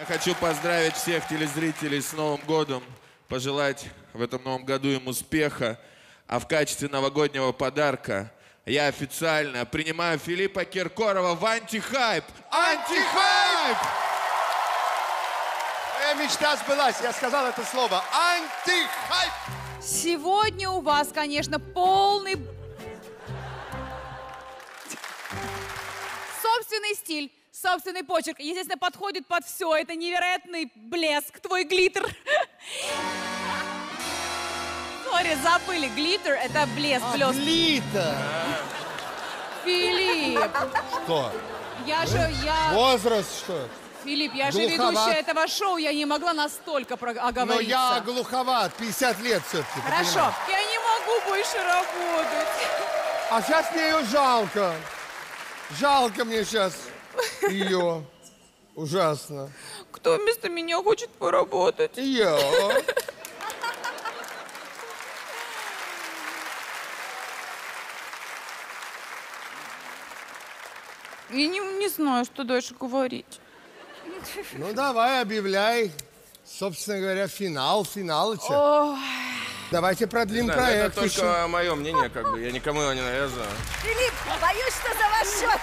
Я хочу поздравить всех телезрителей с Новым годом, пожелать в этом новом году им успеха. А в качестве новогоднего подарка я официально принимаю Филиппа Киркорова в «Антихайп». Антихайп! Моя мечта сбылась, я сказал это слово. Антихайп! Сегодня у вас, конечно, полный... собственный стиль, собственный почерк. Естественно, подходит под все. Это невероятный блеск, твой глиттер. Сори, забыли. Глиттер — это блеск, блеск. Глиттер! Филипп! Что? Я... возраст, что? Филипп, я же ведущая этого шоу, я не могла настолько оговориться. Но я глуховат, 50 лет все-таки. Хорошо, я не могу больше работать. А сейчас мне ее жалко. Жалко мне сейчас ее. Ужасно. Кто вместо меня хочет поработать? Я. Я не знаю, что дальше говорить. Ну, давай, объявляй, собственно говоря, финалыча. Ой. Давайте продлим проект. Это только мое мнение, как бы, я никому его не навязываю. Филипп, боюсь, что за ваш счет.